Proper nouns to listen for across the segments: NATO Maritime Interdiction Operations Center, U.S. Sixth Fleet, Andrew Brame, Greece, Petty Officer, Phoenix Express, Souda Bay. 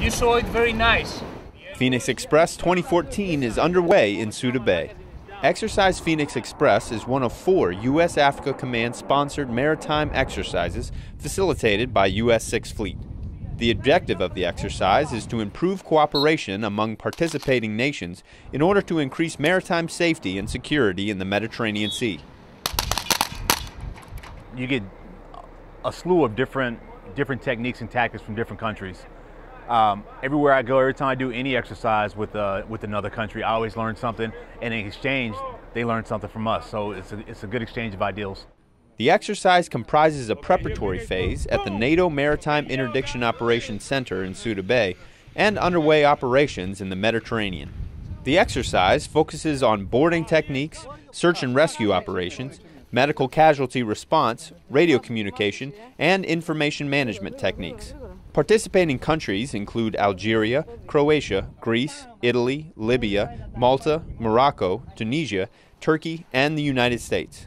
You saw it very nice. Phoenix Express 2014 is underway in Souda Bay. Exercise Phoenix Express is one of four U.S. Africa Command-sponsored maritime exercises facilitated by U.S. Sixth Fleet. The objective of the exercise is to improve cooperation among participating nations in order to increase maritime safety and security in the Mediterranean Sea. You get a slew of different techniques and tactics from different countries. Everywhere I go, every time I do any exercise with another country, I always learn something, and in exchange, they learn something from us. So it's a good exchange of ideals. The exercise comprises a preparatory phase at the NATO Maritime Interdiction Operations Center in Souda Bay and underway operations in the Mediterranean. The exercise focuses on boarding techniques, search and rescue operations, medical casualty response, radio communication, and information management techniques. Participating countries include Algeria, Croatia, Greece, Italy, Libya, Malta, Morocco, Tunisia, Turkey, and the United States.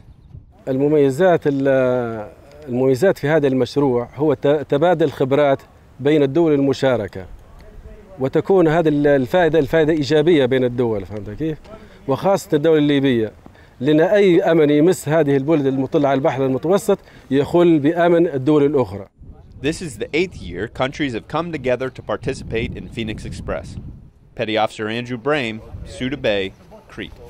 المميزات في هذا المشروع هو تبادل خبرات بين الدول المشاركة، وتكون هذه الفائدة إيجابية بين الدول، فهمت كيف؟ وخاصة الدولة الليبية، لأن أي أمن يمس هذه البلد المطلة على البحر المتوسط يخل بأمن الدول الأخرى. This is the 8th year countries have come together to participate in Phoenix Express. Petty Officer Andrew Brame, Souda Bay, Crete.